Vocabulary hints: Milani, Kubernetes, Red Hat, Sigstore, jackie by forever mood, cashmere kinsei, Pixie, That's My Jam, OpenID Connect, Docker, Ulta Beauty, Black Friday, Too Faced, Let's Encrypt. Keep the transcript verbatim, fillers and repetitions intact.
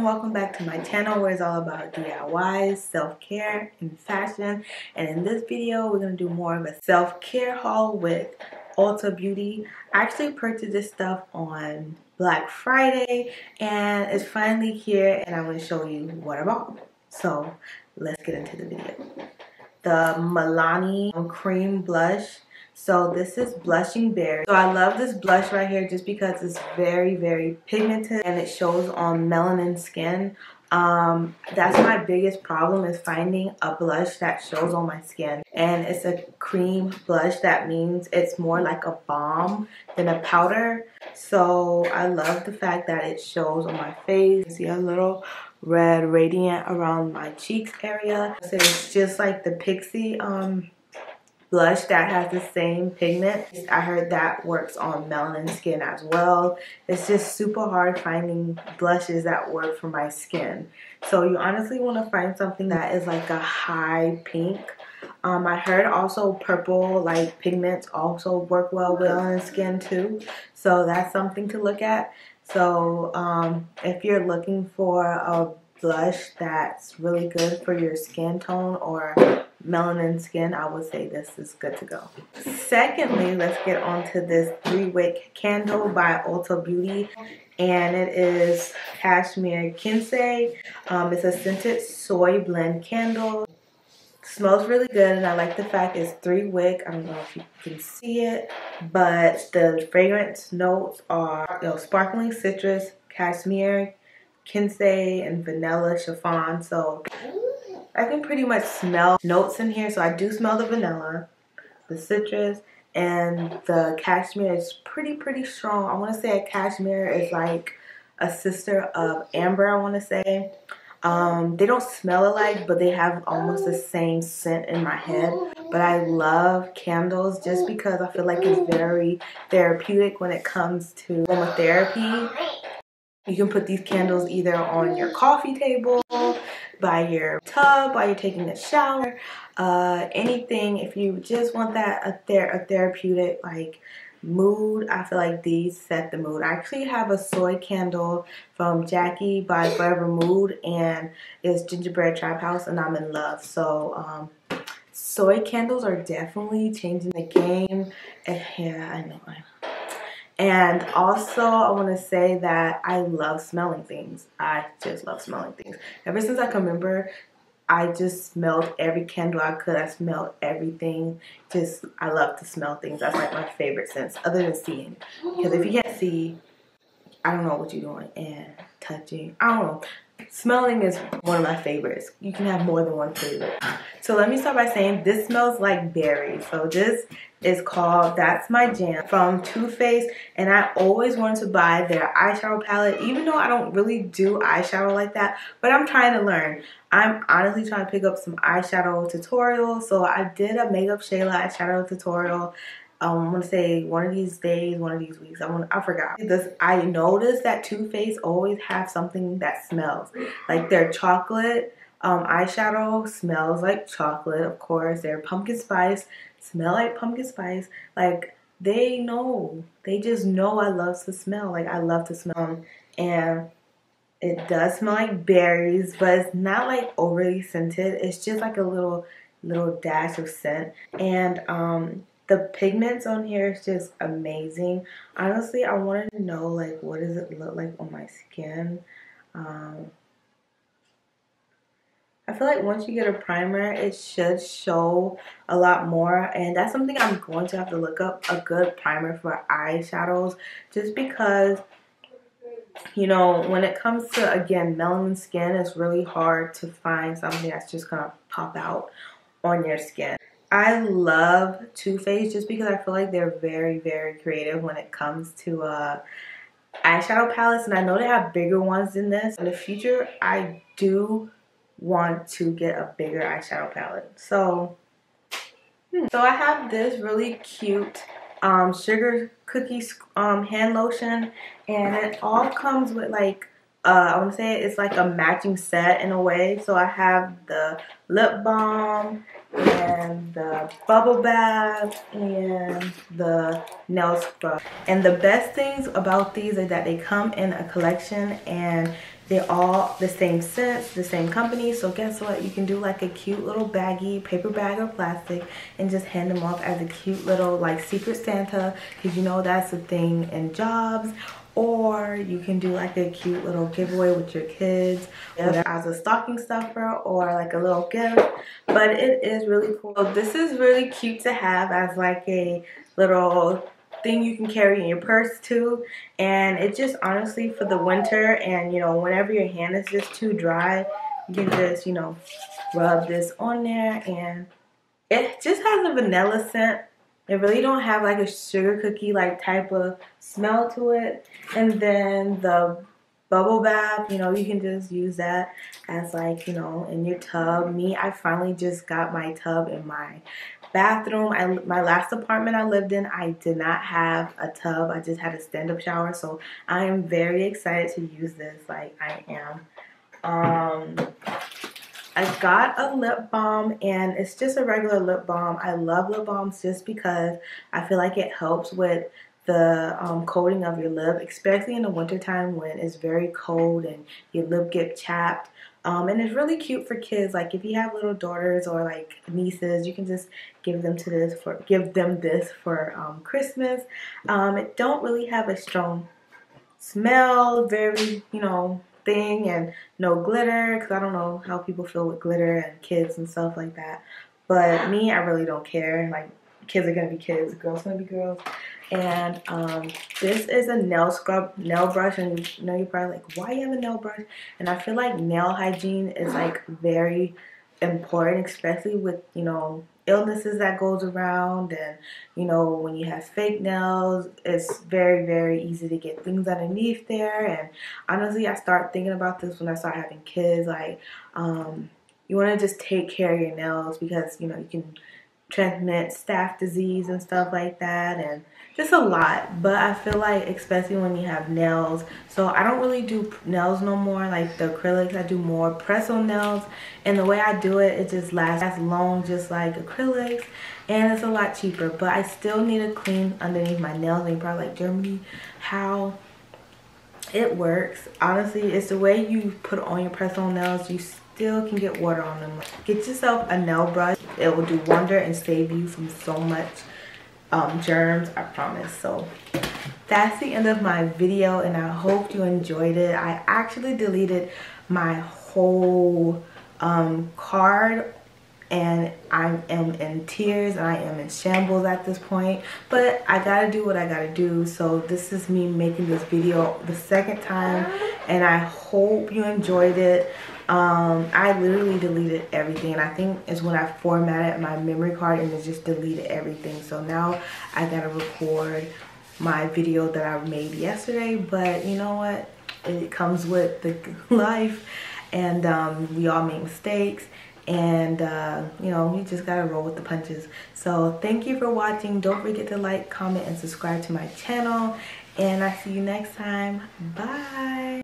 and welcome back to my channel where it's all about D I Ys, self-care, and fashion. And in this video, we're going to do more of a self-care haul with Ulta Beauty. I actually purchased this stuff on Black Friday and it's finally here and I'm going to show you what I bought. So let's get into the video. The Milani cream blush. So this is Blushing Berry. So I love this blush right here just because it's very, very pigmented and it shows on melanin skin. Um, that's my biggest problem, is finding a blush that shows on my skin. And it's a cream blush. That means it's more like a balm than a powder. So I love the fact that it shows on my face. You see a little red radiant around my cheeks area. So it's just like the Pixie um, blush that has the same pigment. I heard that works on melanin skin as well. It's just super hard finding blushes that work for my skin. So you honestly want to find something that is like a high pink. Um, I heard also purple like pigments also work well with melanin skin too. So that's something to look at. So um, if you're looking for a blush that's really good for your skin tone or melanin skin, I would say this is good to go. Secondly, let's get onto this three wick candle by Ulta Beauty, and it is Cashmere Kinsei. Um, it's a scented soy blend candle. Smells really good, and I like the fact it's three wick. I don't know if you can see it, but the fragrance notes are, you know, sparkling citrus, cashmere, kinsei, and vanilla chiffon. So I can pretty much smell notes in here. So I do smell the vanilla, the citrus, and the cashmere is pretty, pretty strong. I want to say a cashmere is like a sister of amber, I want to say. Um, they don't smell alike, but they have almost the same scent in my head. But I love candles just because I feel like it's very therapeutic when it comes to aromatherapy. You can put these candles either on your coffee table, by your tub, while you're taking a shower, uh, anything. If you just want that a, ther a therapeutic like mood, I feel like these set the mood. I actually have a soy candle from Jackie by Forever Mood, and it's Gingerbread Trap House, and I'm in love. So um, soy candles are definitely changing the game. And yeah, I know. I know. And also, I want to say that I love smelling things. I just love smelling things. Ever since I can remember, I just smelled every candle I could. I smelled everything. Just, I love to smell things. That's like my favorite sense, other than seeing. Because if you can't see, I don't know what you're doing. And touching, I don't know. Smelling is one of my favorites. You can have more than one favorite. So let me start by saying this smells like berries. So this is called That's My Jam from Too Faced, and I always wanted to buy their eyeshadow palette, even though I don't really do eyeshadow like that, but I'm trying to learn. I'm honestly trying to pick up some eyeshadow tutorials. So I did a Makeup Shayla eyeshadow tutorial. Um, I'm gonna say one of these days, one of these weeks. I want, I forgot. This, I noticed that Too Faced always have something that smells like their chocolate. Um, eyeshadow smells like chocolate, of course. Their pumpkin spice smell like pumpkin spice. Like they know, they just know I love to smell. Like I love to smell, and it does smell like berries, but it's not like overly scented. It's just like a little, little dash of scent, and um. The pigments on here is just amazing. Honestly, I wanted to know, like, what does it look like on my skin? Um, I feel like once you get a primer, it should show a lot more. And that's something I'm going to have to look up, a good primer for eyeshadows. Just because, you know, when it comes to, again, melanin skin, it's really hard to find something that's just going to pop out on your skin. I love Too Faced just because I feel like they're very, very creative when it comes to uh, eyeshadow palettes. And I know they have bigger ones than this. In the future, I do want to get a bigger eyeshadow palette. So, hmm. so I have this really cute um, sugar cookie um, hand lotion. And it all comes with like, uh, I want to say it's like a matching set in a way. So I have the lip balm, and the bubble bath, and the nail scrub. And the best things about these are that they come in a collection, and They're all the same scents, the same company. So guess what? You can do like a cute little baggy paper bag or plastic and just hand them off as a cute little like Secret Santa, because you know that's the thing in jobs. Or you can do like a cute little giveaway with your kids, whether as a stocking stuffer or like a little gift. But it is really cool. So this is really cute to have as like a little thing you can carry in your purse too, and it's just honestly for the winter, and you know, whenever your hand is just too dry, you can just, you know, rub this on there, and it just has a vanilla scent. It really don't have like a sugar cookie like type of smell to it. And then the bubble bath, you know, you can just use that as like, you know, in your tub. Me, I finally just got my tub in my bathroom. I, my last apartment I lived in, I did not have a tub. I just had a stand-up shower, so I am very excited to use this. Like, I am. Um, I got a lip balm, and it's just a regular lip balm. I love lip balms just because I feel like it helps with the um, coating of your lip, especially in the wintertime when it's very cold and your lip gets chapped. Um, and it's really cute for kids. Like if you have little daughters or like nieces, you can just give them to this for give them this for um, Christmas. Um, it don't really have a strong smell, very you know thing, and no glitter, because I don't know how people feel with glitter and kids and stuff like that. But me, I really don't care. Like kids are gonna be kids, girls are gonna be girls. And um, this is a nail scrub, nail brush, and you know you're probably like, why you have a nail brush? And I feel like nail hygiene is like very important, especially with, you know, illnesses that goes around, and you know, when you have fake nails, it's very, very easy to get things underneath there. And honestly, I start thinking about this when I start having kids. Like, um, you wanna just take care of your nails, because you know, you can transmit staph disease and stuff like that, and just a lot. But I feel like, especially when you have nails, so I don't really do nails no more, like the acrylics. I do more press-on nails, and the way I do it, it just lasts long, just like acrylics, and it's a lot cheaper. But I still need to clean underneath my nails, and you're probably like, Jeremy, how? It works. Honestly, it's the way you put on your press-on nails. You still can get water on them. Get yourself a nail brush. It will do wonder and save you from so much um, germs, I promise. So that's the end of my video, and I hope you enjoyed it. I actually deleted my whole um, card, and I am in tears, and I am in shambles at this point, but I gotta do what I gotta do. So this is me making this video the second time, and I hope you enjoyed it. Um, I literally deleted everything, and I think it's when I formatted my memory card and it just deleted everything. So now I gotta record my video that I made yesterday, but you know what? It comes with the life, and um, we all make mistakes. And uh, you know, you just gotta roll with the punches. So thank you for watching. Don't forget to like, comment, and subscribe to my channel. And I see you next time. Bye.